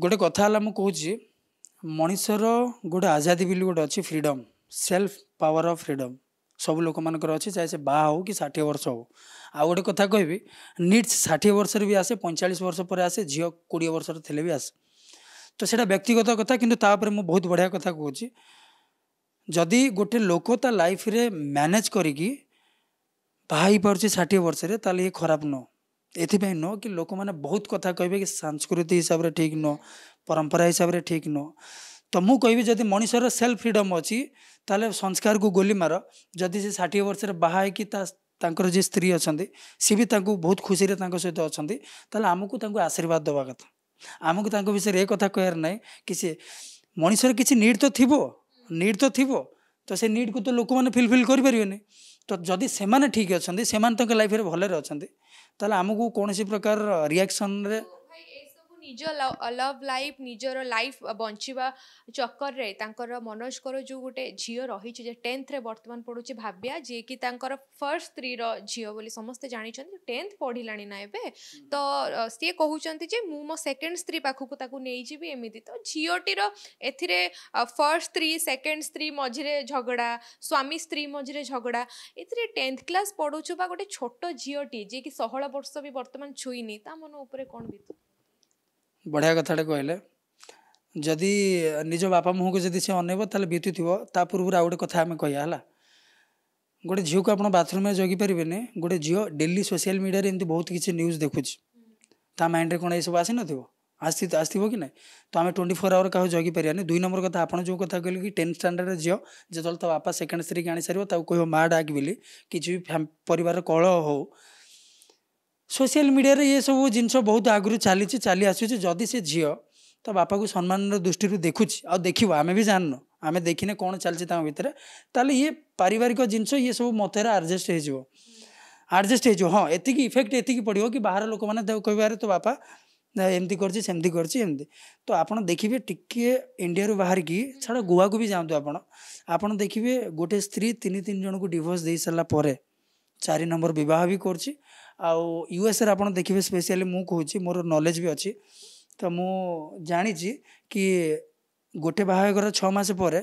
गोटे कथा मुझे कहे मनीषर गोटे आजादी बिल गोटे अच्छी freedom self power of freedom सब लोक मानकर अच्छे चाहे से बाहा हो कि 60 वर्ष हो। आ गोटे कथा कहबी नीड्स 60 वर्ष भी आसे 45 वर्ष पर आसे झील 20 वर्ष थे भी आसे तो सेटा व्यक्तिगत कथा किंतु तापर मु बहुत बढ़िया कथा कहूँ जदि गोटे लोक ता लाइफ रे मैनेज करिकी बाहाई पार्टी 60 वर्ष ये खराब नो एपाई नो कि लोक मैंने बहुत कथा कहे कि संस्कृति हिसाब से ठीक नो परंपरा हिसाब से ठीक नो तो मुझे कहबी जदि मनीषर सेल्फ फ्रीडम अच्छी ताले संस्कार को गोली मार जदि से 60 वर्ष बाहर तांकर जी स्त्री अच्छा सी भी बहुत खुशी सहित अच्छा ताले आमको आशीर्वाद दवा कथा आमको विषय एक कथा कहर ना कि सी मनीषर किसी नीड तो थी तो से नीड को तो लोक मैंने फिलफिल करें तो जदि से ठीक अच्छा से लाइफ भले अच्छा ताले आमको कौन सी प्रकार रिएक्शन रे निज लव लाइफ निजर लाइफ बंचवा चक्कर रे तांकर मनोजकर जो गोटे झील रही जे 10th रे वर्तमान पढ़ुचे भाव्या जे कि तांकर फर्स्ट स्त्री रो झील बोली समस्ते जानि छन 10th पढ़िलानी ना एबे तो से कहउचंती जे मु मो सेकंड स्त्री पाखु को ताकू नेइ जीबी एमिति तो झीलटी रो एथिरे फर्स्ट स्त्री सेकंड स्त्री मझिरे झगड़ा स्वामी स्त्री मझिरे झगड़ा एथिरे 10th क्लास पढ़ुछु बा गोटे छोटो झीलटी जे कि 16 वर्ष भी वर्तमान छुईनी ता मन ऊपर कोन बितु बढ़िया कथाटे कहले जदि निज बापा मुह को जदि से अनेब ताले बीती थो ता पूर्व आ गोटे कथा आम कहया है गोटे झील को आप बाथरूम में जगी पारे नहीं गोटे झील डेली सोशल मीडिया एमती बहुत किसी न्यूज देखुच माइंड रे कौन ये सब आसी न आसो कि ना तो आम 24 आवर क्या जगी पारे नहीं। 2 नंबर कथा आप जो कथा कहले कि 10th स्टैंडर्ड झील जब तो बापा सेकेंड स्त्री की आनी सारे कह माँ डाक बोली किसी भी परिवार कलह हो सोशल मीडिया रे ये सब जिनस बहुत आगुरी चली आसुच जदि से झील तो बापा को सम्मान दृष्टि देखुच आ देखो आम भी जानन आम देखने कौन चलती भितर ताले ये पारिवारिक जिनस ये सब मतरे आडजस्ट हो हाँ एति इफेक्ट एति पड़ो कि बाहर लोक मैंने कह तो बापा एमती करमती करमती तो आपड़ देखिए टिके इंडिया बाहर की छाड़ा गोवा को भी जातु आप देखिए गोटे स्त्री 3 जन को डिवोर्स दे सारापर 4 नंबर बहुत भी कर यूएस आप देखिए स्पेशली मु कहूँ मोर नॉलेज भी अच्छी तो मु जानी कि गोटे बाहागर 6 मास पर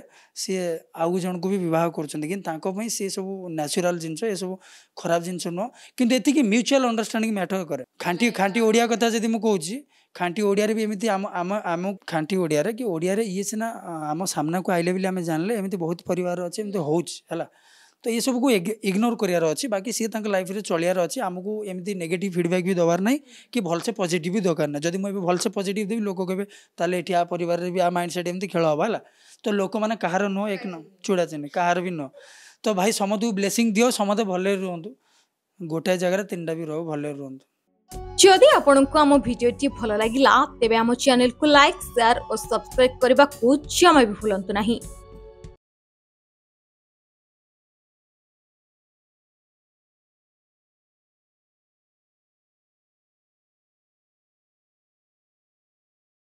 सी आउ जन को भी बहुत करें सी सब नेचुरल जिनस ये सब खराब जिनस नुह कि एति म्यूचुअल अंडरस्टैंडिंग मैटर करे खाँटी खाँटी ओडिया कथा जब मुझे कहूँ खाँटी ओडिया भी एमती आम आम आम खाँटी ओडिया कि ओडिया ये सीना आम सामना को आइले भी आम जानले एमती बहुत परिवार अच्छे एमती होगा तो ये सब को इग्नोर करार अच्छी बाकी सी लाइफ रे चलियार अच्छी आमको एमती नेगेटिव फीडबैक भी दबार ना कि भलसे पॉजिटिव भी दरकार ना जब मुझे भलसे पॉजिटिव देवी लोक कहे ताले ये आ परिवार भी आ माइंड सेट एमती खेल हाँ है तो लोक मैंने कहार नुह एक न चूड़ा चीनी कहार भी नुह तो भाई समस्त ब्लेसिंग दियो समस्त भले रुहतु गोटे जगह 3टा भी रो भले रुहतु। जदि आपंक आम भिडी भल लगा तेब चैनल को लाइक शेयर और सब्सक्राइब करने को जमा भी भूलु ना।